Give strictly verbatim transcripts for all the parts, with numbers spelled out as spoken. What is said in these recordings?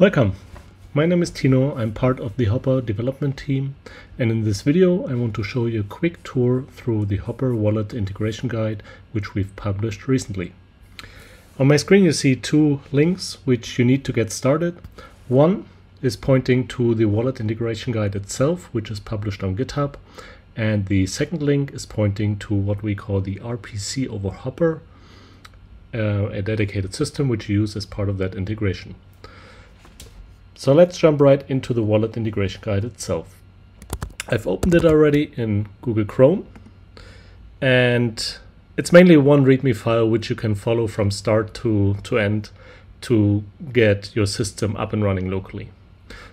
Welcome, my name is Tino, I'm part of the HOPR development team, and in this video I want to show you a quick tour through the HOPR wallet integration guide which we've published recently. On my screen you see two links which you need to get started. One is pointing to the wallet integration guide itself, which is published on GitHub, and the second link is pointing to what we call the R P C over HOPR, uh, a dedicated system which you use as part of that integration. So let's jump right into the wallet integration guide itself. I've opened it already in Google Chrome, and it's mainly one README file which you can follow from start to, to end to get your system up and running locally.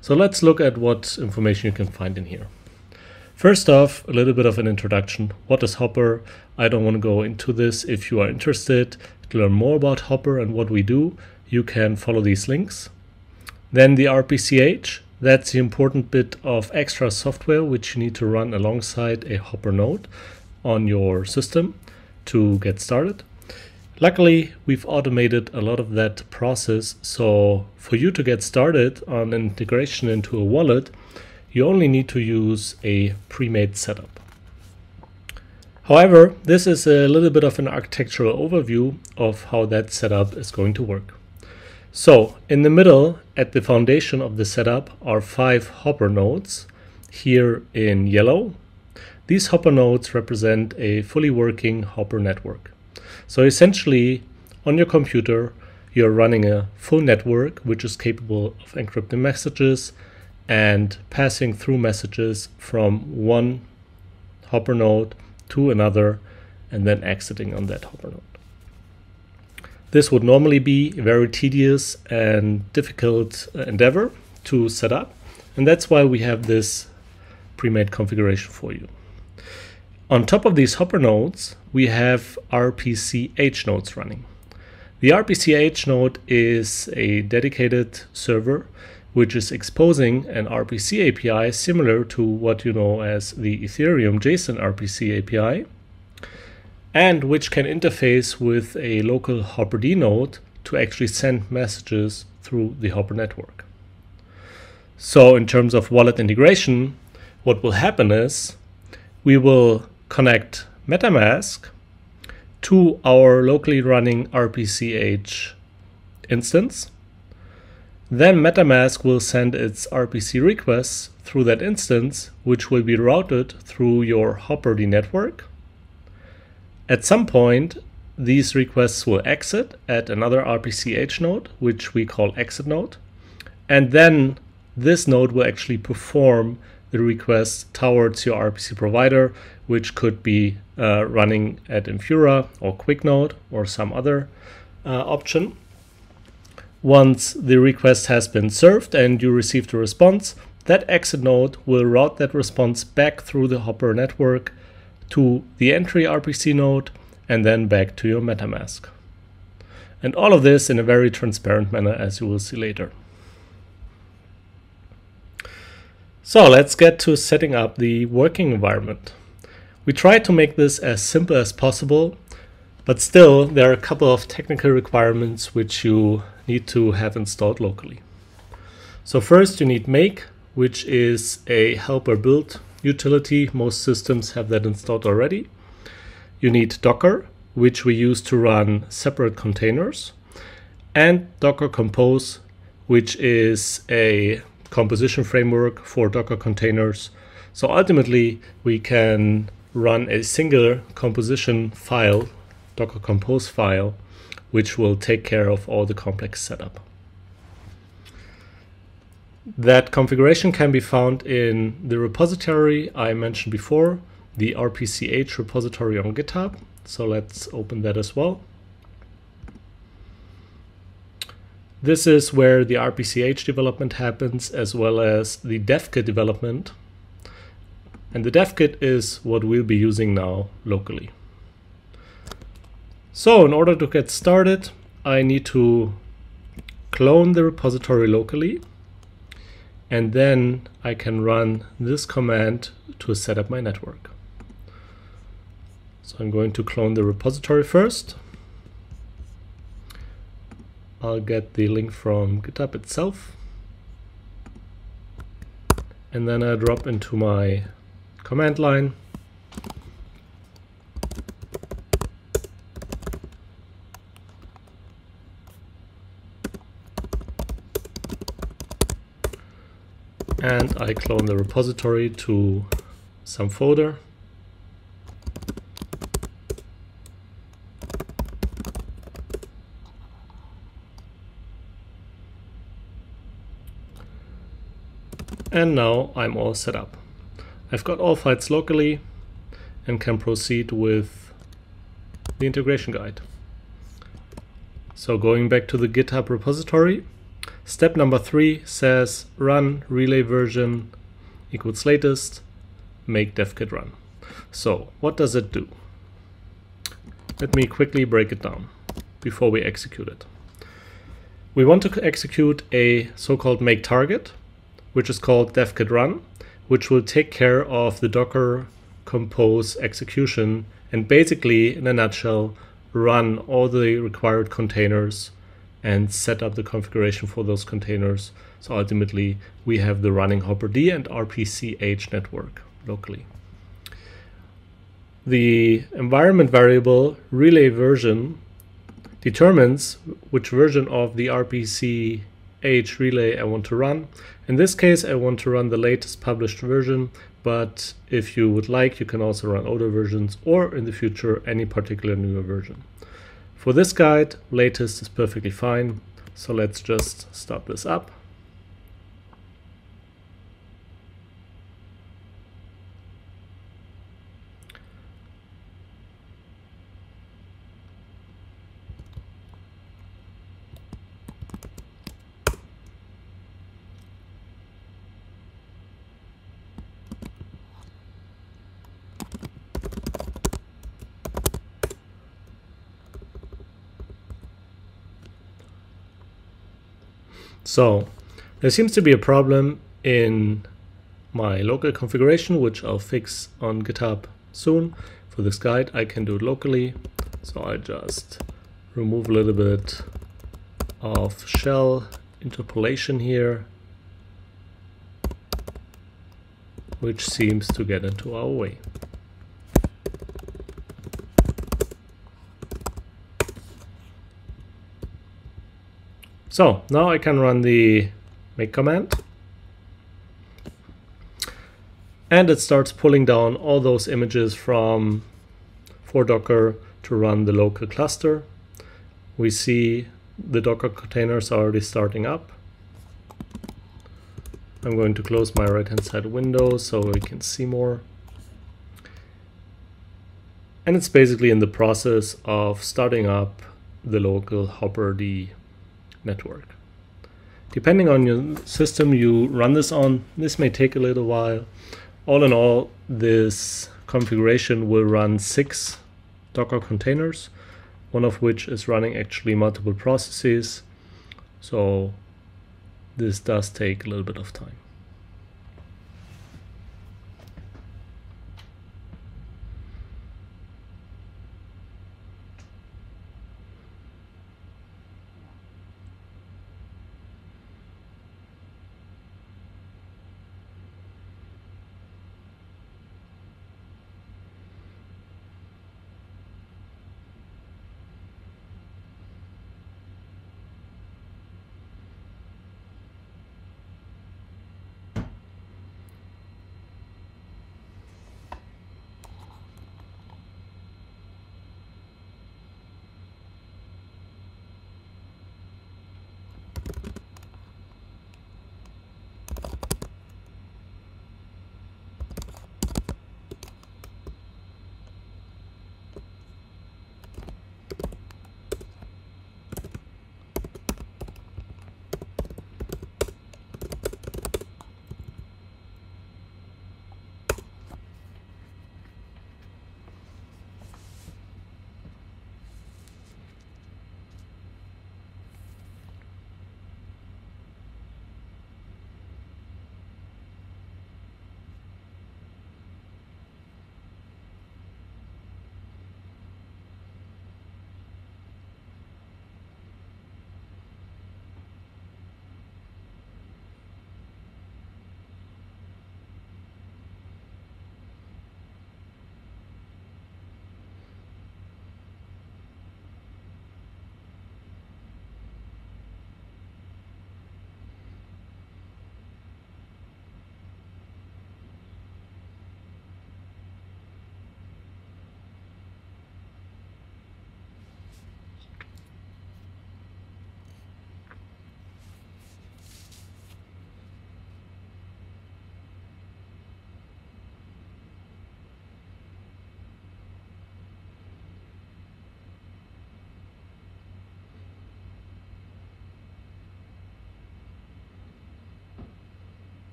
So let's look at what information you can find in here. First off, a little bit of an introduction. What is HOPR? I don't want to go into this. If you are interested to learn more about HOPR and what we do, you can follow these links. Then the R P C H, that's the important bit of extra software which you need to run alongside a HOPR node on your system to get started. Luckily, we've automated a lot of that process, so for you to get started on integration into a wallet, you only need to use a pre-made setup. However, this is a little bit of an architectural overview of how that setup is going to work. So in the middle, at the foundation of the setup, are five HOPR nodes, here in yellow. These HOPR nodes represent a fully working HOPR network. So essentially, on your computer, you're running a full network which is capable of encrypting messages and passing through messages from one HOPR node to another and then exiting on that HOPR node. This would normally be a very tedious and difficult endeavor to set up, and that's why we have this pre-made configuration for you. On top of these HOPR nodes, we have R P C H nodes running. The R P C H node is a dedicated server which is exposing an R P C A P I similar to what you know as the Ethereum JSON R P C A P I, and which can interface with a local HOPRd node to actually send messages through the HOPR network. So in terms of wallet integration, what will happen is we will connect MetaMask to our locally running R P C H instance. Then MetaMask will send its R P C requests through that instance, which will be routed through your HOPRd network. At some point, these requests will exit at another R P C H node, which we call exit node. And then this node will actually perform the request towards your R P C provider, which could be uh, running at Infura or QuickNode or some other uh, option. Once the request has been served and you received a response, that exit node will route that response back through the HOPR network to the entry R P C node and then back to your MetaMask. And all of this in a very transparent manner, as you will see later. So let's get to setting up the working environment. We try to make this as simple as possible, but still there are a couple of technical requirements which you need to have installed locally. So first you need make, which is a helper build utility. Most systems have that installed already. You need Docker, which we use to run separate containers, and Docker Compose, which is a composition framework for Docker containers. So ultimately, we can run a single composition file, Docker Compose file, which will take care of all the complex setup. That configuration can be found in the repository I mentioned before, the R P C H repository on GitHub. So let's open that as well. This is where the R P C H development happens, as well as the dev kit development. And the dev kit is what we'll be using now locally. So in order to get started, I need to clone the repository locally. And then I can run this command to set up my network. So I'm going to clone the repository first. I'll get the link from GitHub itself. and then I drop into my command line. And I clone the repository to some folder. And now I'm all set up. I've got all files locally and can proceed with the integration guide. So going back to the GitHub repository, step number three says run relay version equals latest, make devkit run. So what does it do? Let me quickly break it down before we execute it. We want to execute a so-called make target, which is called devkit run, which will take care of the Docker Compose execution and basically, in a nutshell, run all the required containers and set up the configuration for those containers. So ultimately, we have the running HOPRd and R P C H network locally. The environment variable relay version determines which version of the R P C H relay I want to run. In this case, I want to run the latest published version, but if you would like, you can also run older versions or in the future any particular newer version. For this guide, latest is perfectly fine, so let's just start this up. So there seems to be a problem in my local configuration, which I'll fix on GitHub soon. For this guide, I can do it locally. So I just remove a little bit of shell interpolation here, which seems to get into our way. So now I can run the make command, and it starts pulling down all those images from for Docker to run the local cluster. We see the Docker containers are already starting up. I'm going to close my right hand side window so we can see more. And it's basically in the process of starting up the local HOPRd network. Depending on your system you run this on, this may take a little while. All in all, this configuration will run six Docker containers, one of which is running actually multiple processes. So this does take a little bit of time.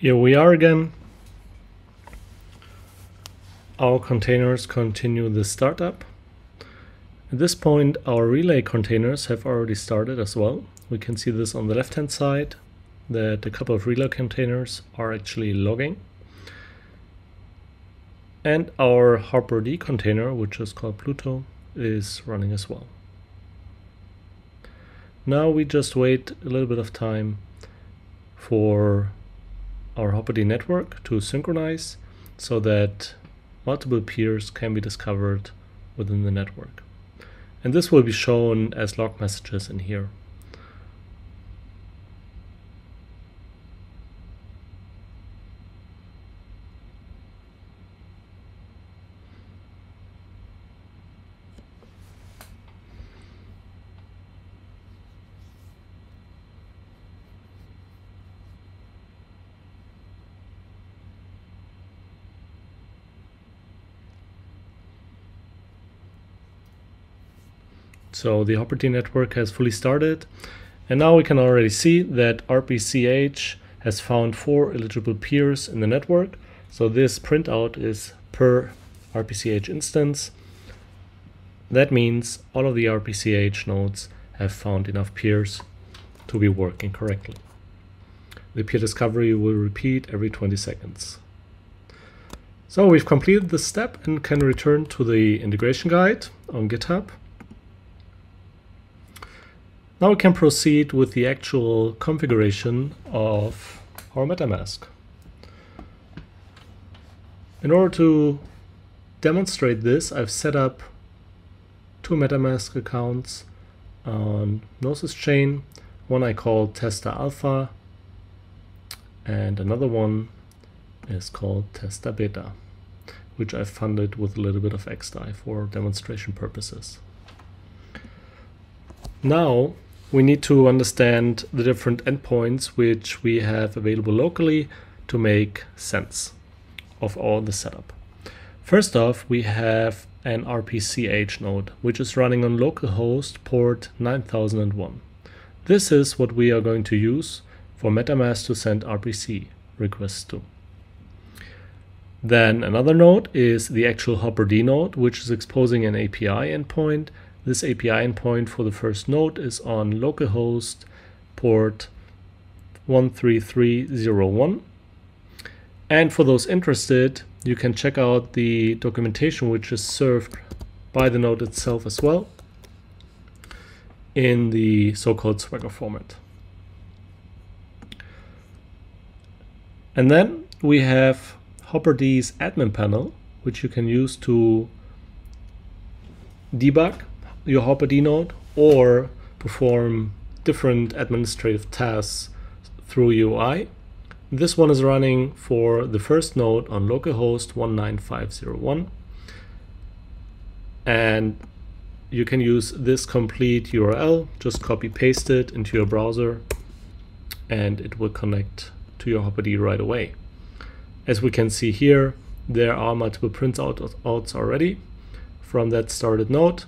Here we are again. Our containers continue the startup. At this point, our relay containers have already started as well. We can see this on the left-hand side, that a couple of relay containers are actually logging. And our HOPRd container, which is called Pluto, is running as well. Now we just wait a little bit of time for our HOPRd network to synchronize so that multiple peers can be discovered within the network. And this will be shown as log messages in here. So the HOPRd network has fully started, and now we can already see that R P C H has found four eligible peers in the network. So this printout is per R P C H instance. That means all of the R P C H nodes have found enough peers to be working correctly. The peer discovery will repeat every twenty seconds. So we've completed this step and can return to the integration guide on GitHub. Now we can proceed with the actual configuration of our MetaMask. In order to demonstrate this, I've set up two MetaMask accounts on Gnosis Chain, one I call Testa Alpha, and another one is called Testr Beta, which I've funded with a little bit of X D A I for demonstration purposes. Now, we need to understand the different endpoints which we have available locally to make sense of all the setup. First off, we have an R P C H node, which is running on localhost port nine thousand one. This is what we are going to use for MetaMask to send R P C requests to. Then another node is the actual HOPRd node, which is exposing an A P I endpoint. This A P I endpoint for the first node is on localhost port one three three zero one. And for those interested, you can check out the documentation which is served by the node itself as well in the so-called Swagger format. And then we have HOPRd's admin panel, which you can use to debug your HOPRd node or perform different administrative tasks through U I. This one is running for the first node on localhost one nine five zero one, and you can use this complete U R L, just copy paste it into your browser, and it will connect to your HOPRd right away. As we can see here, there are multiple printouts already from that started node.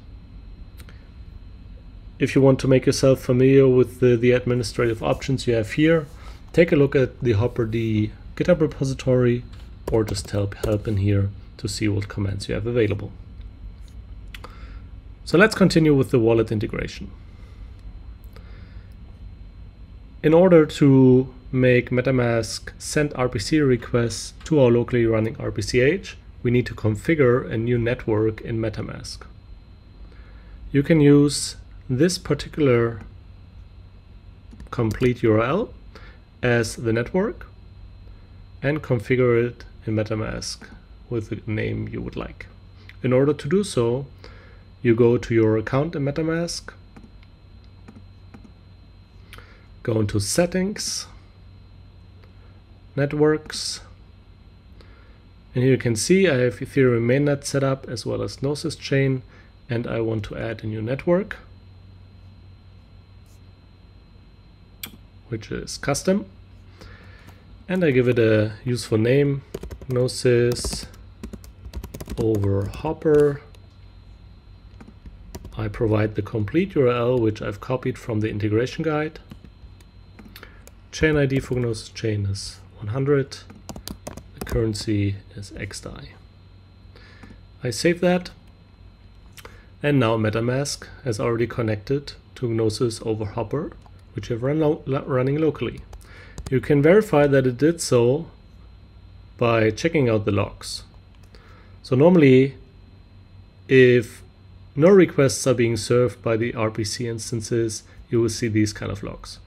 If you want to make yourself familiar with the, the administrative options you have here, take a look at the HOPRd GitHub repository or just help, help in here to see what commands you have available. So let's continue with the wallet integration. In order to make MetaMask send R P C requests to our locally running R P C H, we need to configure a new network in MetaMask. You can use this particular complete U R L as the network and configure it in MetaMask with the name you would like. In order to do so, you go to your account in MetaMask, go into Settings, Networks, and here you can see I have Ethereum mainnet set up as well as Gnosis Chain, and I want to add a new network, which is custom, and I give it a useful name, Gnosis over HOPR. I provide the complete U R L, which I've copied from the integration guide. Chain I D for Gnosis Chain is one hundred. The currency is X D A I. I save that. And now MetaMask has already connected to Gnosis over H O P R, which I've run lo running locally. You can verify that it did so by checking out the logs. So normally, if no requests are being served by the R P C instances, you will see these kind of logs.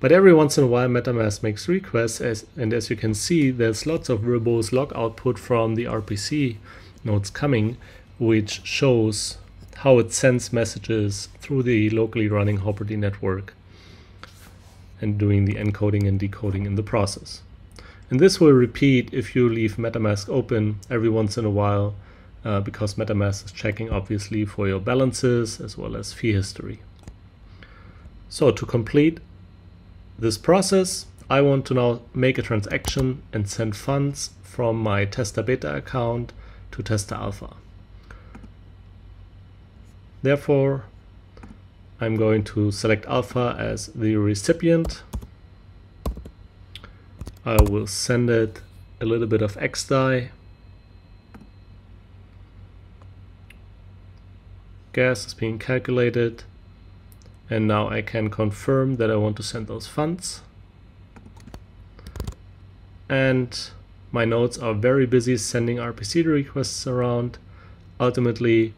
But every once in a while, MetaMask makes requests, as, and as you can see, there's lots of verbose log output from the R P C nodes coming, which shows how it sends messages through the locally running HOPRd network and doing the encoding and decoding in the process. And this will repeat if you leave MetaMask open every once in a while, uh, because MetaMask is checking obviously for your balances as well as fee history. So to complete this process, I want to now make a transaction and send funds from my Testr Beta account to Testa Alpha. Therefore, I'm going to select Alpha as the recipient. I will send it a little bit of X D A I, gas is being calculated, and now I can confirm that I want to send those funds. And my nodes are very busy sending R P C requests around. Ultimately,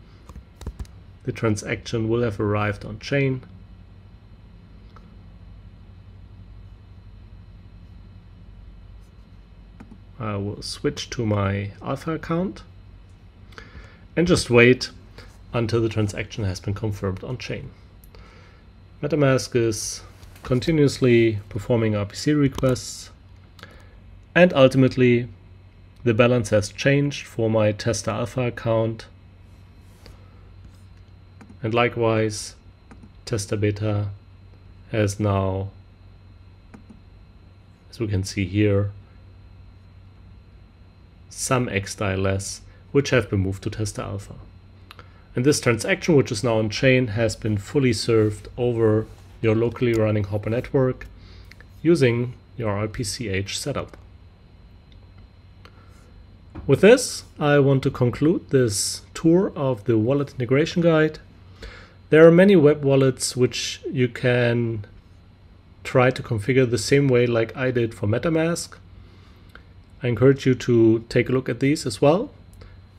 the transaction will have arrived on chain. I will switch to my Alpha account and just wait until the transaction has been confirmed on chain. MetaMask is continuously performing R P C requests, and ultimately the balance has changed for my Testr Alpha account, and likewise Testr Beta has now, as we can see here, some X D A I less, which have been moved to Testr Alpha. And this transaction, which is now on chain, has been fully served over your locally running HOPR network using your R P C H setup. With this, I want to conclude this tour of the wallet integration guide. There are many web wallets which you can try to configure the same way like I did for MetaMask. I encourage you to take a look at these as well.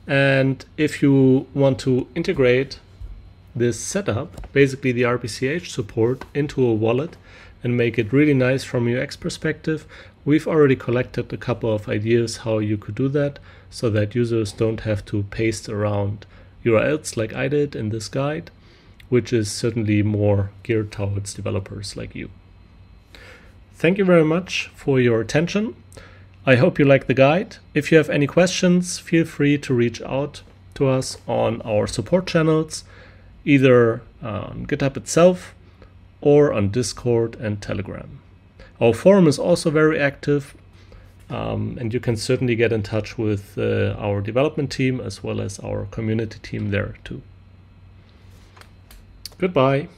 And if you want to integrate this setup, basically the R P C H support, into a wallet and make it really nice from a U X perspective, we've already collected a couple of ideas how you could do that so that users don't have to paste around U R Ls like I did in this guide, which is certainly more geared towards developers like you. Thank you very much for your attention. I hope you like the guide. If you have any questions, feel free to reach out to us on our support channels, either on GitHub itself or on Discord and Telegram. Our forum is also very active, um, and you can certainly get in touch with uh, our development team as well as our community team there too. Goodbye.